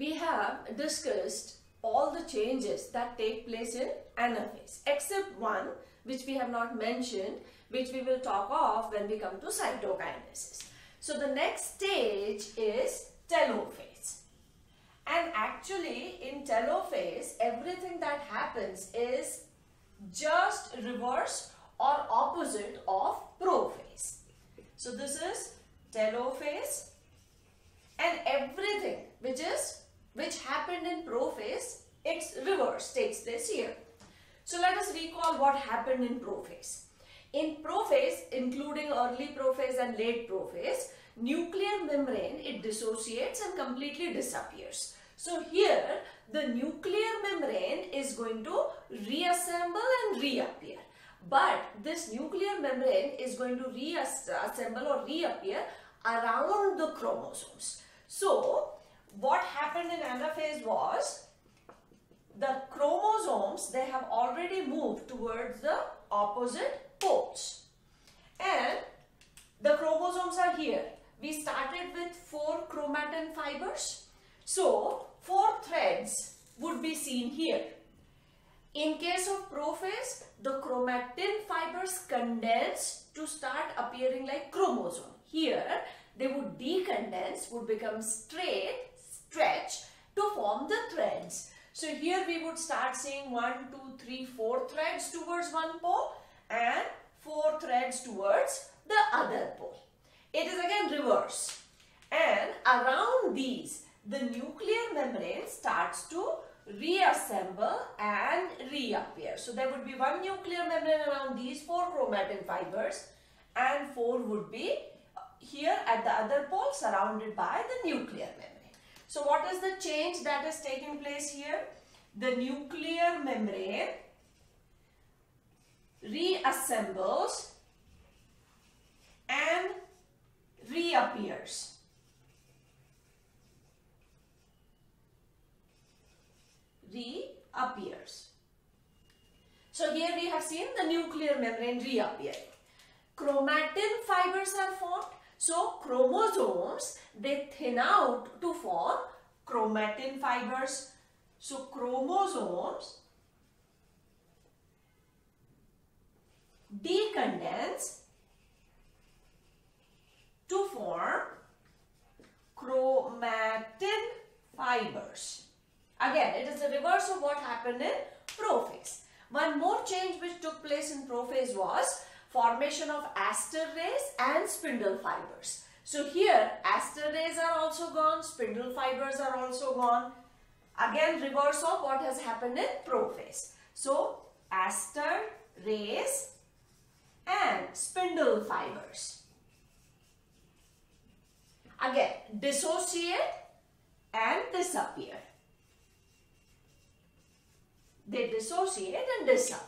we have discussed all the changes that take place in anaphase, except one which we have not mentioned, which we will talk of when we come to cytokinesis. So the next stage is telophase, and actually in telophase everything that happens is just reverse or opposite of prophase. So this is telophase, and everything which happened in prophase, its reverse takes place here. So let us recall what happened in prophase. In prophase, including early prophase and late prophase, nuclear membrane, it dissociates and completely disappears. So here the nuclear membrane is going to reassemble and reappear. But this nuclear membrane is going to reassemble or reappear around the chromosomes. So what happened in anaphase was the chromosomes, they have already moved towards the opposite poles, and the chromosomes are here. We started with 4 chromatin fibers, so 4 threads would be seen here. In case of prophase, the chromatin fibers condense to start appearing like chromosome. Here they would decondense, would become straight, stretch to form the threads. So here we would start seeing 1, 2, 3, 4 threads towards one pole and 4 threads towards the other pole. It is again reverse, and around these the nuclear membrane starts to reassemble and reappear. So there would be one nuclear membrane around these 4 chromatin fibers, and 4 would be here at the other pole surrounded by the nuclear membrane. So what is the change that is taking place here? The nuclear membrane reassembles and reappears. Reappears. So here we have seen the nuclear membrane reappearing. Chromatin fibers are formed. So chromosomes, they thin out to form chromatin fibers. So chromosomes decondense to form chromatin fibers. Again, it is the reverse of what happened in prophase. One more change which took place in prophase was formation of aster rays and spindle fibers. So here aster rays are also gone, spindle fibers are also gone. Again reverse of what has happened in prophase. So aster rays and spindle fibers again dissociate and disappear. They dissociate and disappear.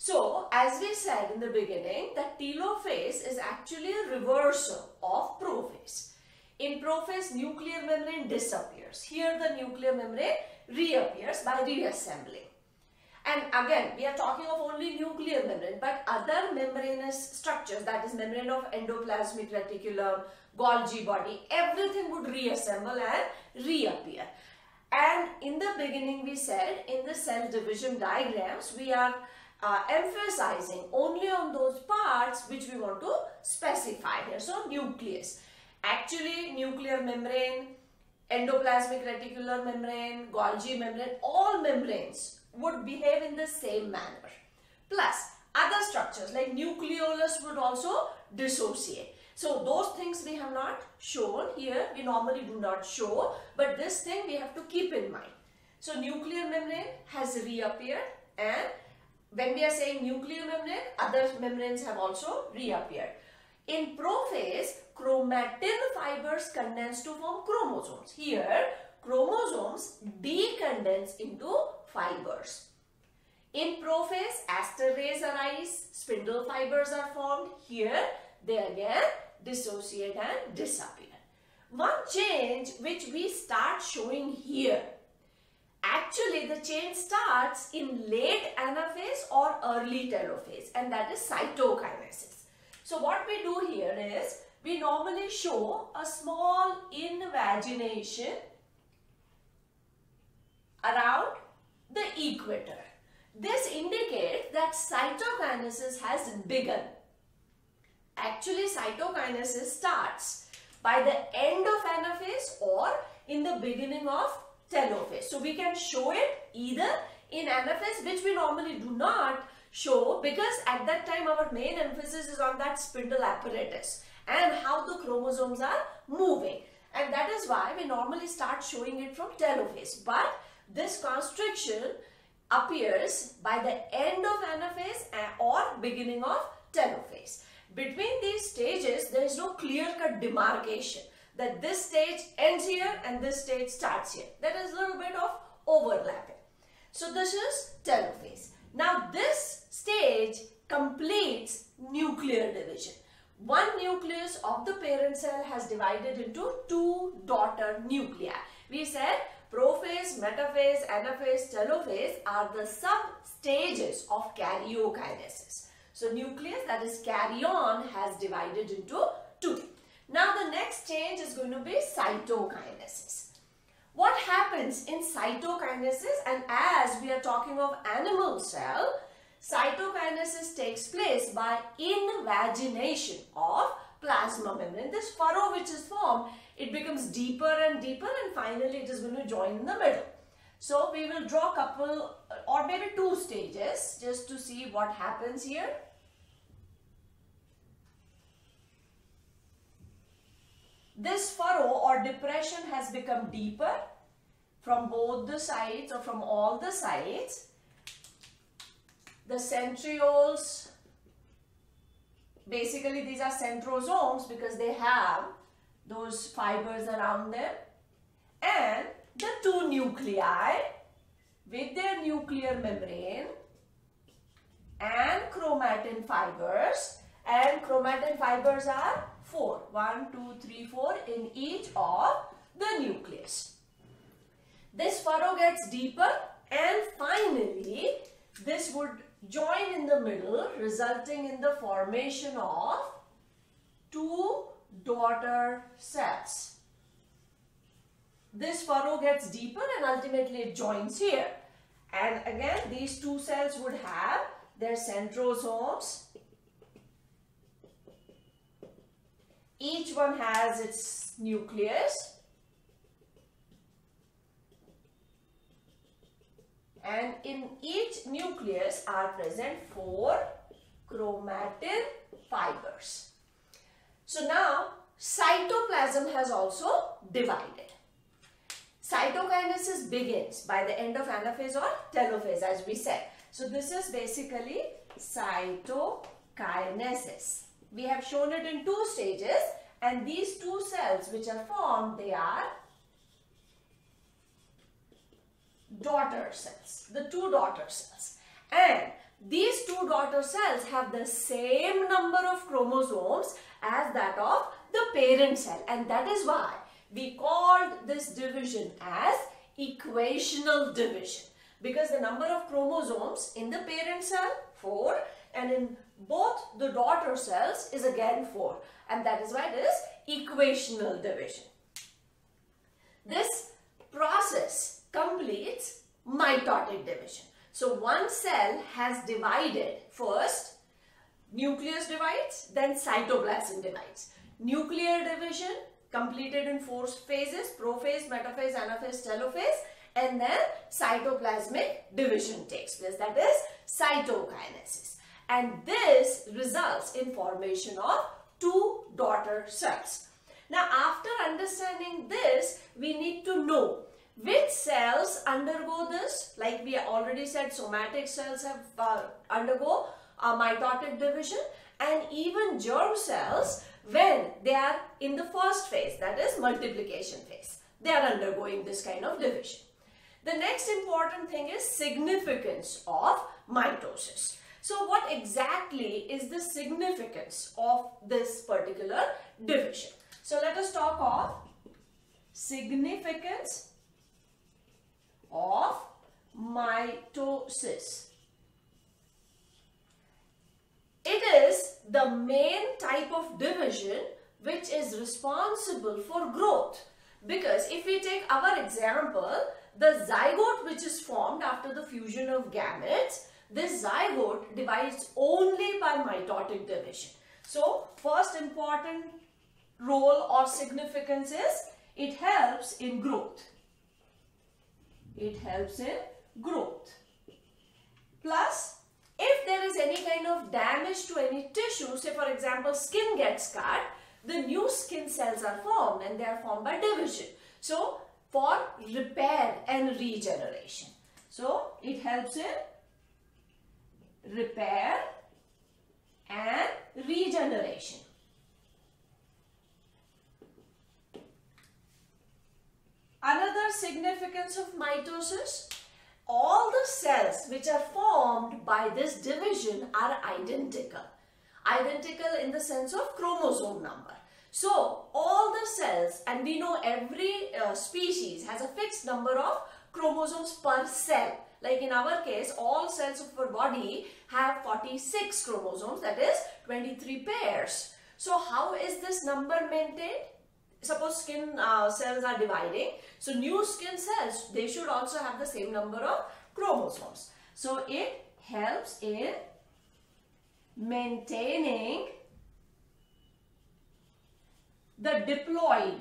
So, as we said in the beginning, that telophase is actually a reversal of prophase. In prophase, nuclear membrane disappears. Here the nuclear membrane reappears by reassembling. And again, we are talking of only nuclear membrane, but other membranous structures, that is membrane of endoplasmic reticulum, Golgi body, everything would reassemble and reappear. And in the beginning we said, in the cell division diagrams, we are emphasizing only on those parts which we want to specify here. So nucleus, actually nuclear membrane, endoplasmic reticular membrane, Golgi membrane, all membranes would behave in the same manner. Plus other structures like nucleolus would also dissociate. So those things we have not shown here, we normally do not show, but this thing we have to keep in mind. So nuclear membrane has reappeared, and when we are saying nuclear membrane, other membranes have also reappeared. In prophase, chromatin fibers condense to form chromosomes. Here, chromosomes decondense into fibers. In prophase, aster rays arise, spindle fibers are formed. Here, they again dissociate and disappear. One change which we start showing here. Actually, the change starts in late anaphase or early telophase, and that is cytokinesis. So what we do here is, we normally show a small invagination around the equator. This indicates that cytokinesis has begun. Actually, cytokinesis starts by the end of anaphase or in the beginning of telophase. So we can show it either in anaphase, which we normally do not show because at that time our main emphasis is on that spindle apparatus and how the chromosomes are moving. And that is why we normally start showing it from telophase. But this constriction appears by the end of anaphase or beginning of telophase. Between these stages, there is no clear-cut demarcation that this stage ends here and this stage starts here. There is a little bit of overlapping. So this is telophase. Now this stage completes nuclear division. One nucleus of the parent cell has divided into two daughter nuclei. We said prophase, metaphase, anaphase, telophase are the sub-stages of karyokinesis. So nucleus, that is karyon, has divided into two. Now the next change is going to be cytokinesis. What happens in cytokinesis, and as we are talking of animal cell, cytokinesis takes place by invagination of plasma membrane. This furrow which is formed, it becomes deeper and deeper and finally it is going to join in the middle. So we will draw a couple or maybe two stages just to see what happens here. This furrow or depression has become deeper from both the sides or from all the sides. The centrioles, basically these are centrosomes because they have those fibers around them, and the two nuclei with their nuclear membrane and chromatin fibers, and chromatin fibers are 4, 1, 2, 3, 4 in each of the nucleus. This furrow gets deeper and finally this would join in the middle, resulting in the formation of two daughter cells. This furrow gets deeper and ultimately it joins here. And again, these two cells would have their centrosomes. Each one has its nucleus. And in each nucleus are present 4 chromatin fibers. So now cytoplasm has also divided. Cytokinesis begins by the end of anaphase or telophase, as we said. So this is basically cytokinesis. We have shown it in two stages, and these two cells which are formed, they are daughter cells, the two daughter cells, and these two daughter cells have the same number of chromosomes as that of the parent cell, and that is why we called this division as equational division, because the number of chromosomes in the parent cell 4 and in both the daughter cells is again 4, and that is why it is equational division. This process completes mitotic division. So one cell has divided. First nucleus divides, then cytoplasm divides. Nuclear division completed in 4 phases: prophase, metaphase, anaphase, telophase, and then cytoplasmic division takes place, that is cytokinesis. And this results in formation of two daughter cells. Now after understanding this, we need to know which cells undergo this. Like we already said, somatic cells have undergo a mitotic division, and even germ cells, when they are in the first phase, that is multiplication phase, they are undergoing this kind of division. The next important thing is significance of mitosis. So what exactly is the significance of this particular division? So let us talk of significance of mitosis. It is the main type of division which is responsible for growth, because if we take our example, the zygote which is formed after the fusion of gametes, this zygote divides only by mitotic division. So, first important role or significance is it helps in growth. It helps in growth. Plus, if there is any kind of damage to any tissue, say for example skin gets scarred, the new skin cells are formed and they are formed by division. So, for repair and regeneration. So, it helps in repair and regeneration. Another significance of mitosis, all the cells which are formed by this division are identical. Identical in the sense of chromosome number. So, all the cells, and we know every species has a fixed number of chromosomes per cell. Like in our case, all cells of our body have 46 chromosomes, that is 23 pairs. So, how is this number maintained? Suppose skin cells are dividing, so new skin cells, they should also have the same number of chromosomes. So, it helps in maintaining the diploid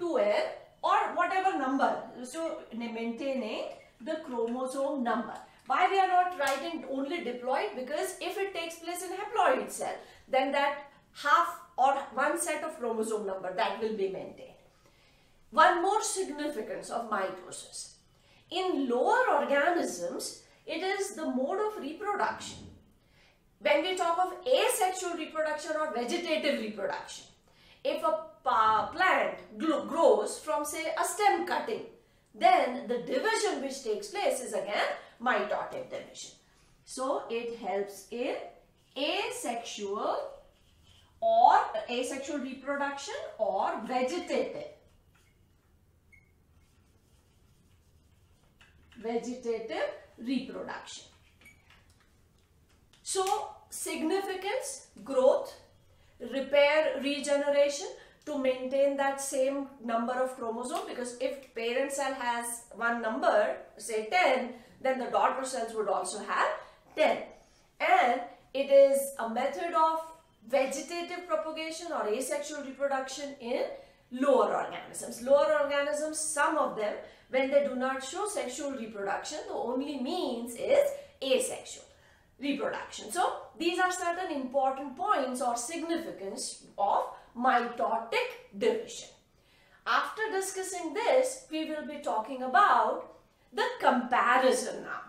to n or whatever number, so maintaining the chromosome number. Why we are not writing only diploid? Because if it takes place in haploid cell, then that half or one set of chromosome number that will be maintained. One more significance of mitosis. In lower organisms, it is the mode of reproduction. When we talk of asexual reproduction or vegetative reproduction, if a plant grows from say a stem cutting, then the division which takes place is again mitotic division. So, it helps in asexual reproduction or vegetative reproduction. So, significance, growth, repair, regeneration, to maintain that same number of chromosomes, because if parent cell has one number, say 10, then the daughter cells would also have 10. And it is a method of vegetative propagation or asexual reproduction in lower organisms. Lower organisms, some of them, when they do not show sexual reproduction, the only means is asexual reproduction. So, these are certain important points or significance of mitotic division. After discussing this, we will be talking about the comparison now.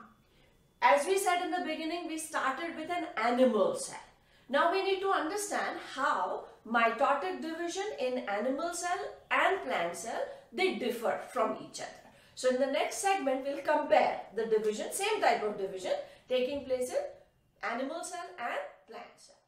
As we said in the beginning, we started with an animal cell. Now we need to understand how mitotic division in animal cell and plant cell, they differ from each other. So in the next segment, we'll compare the division, same type of division taking place in animal cell and plant cell.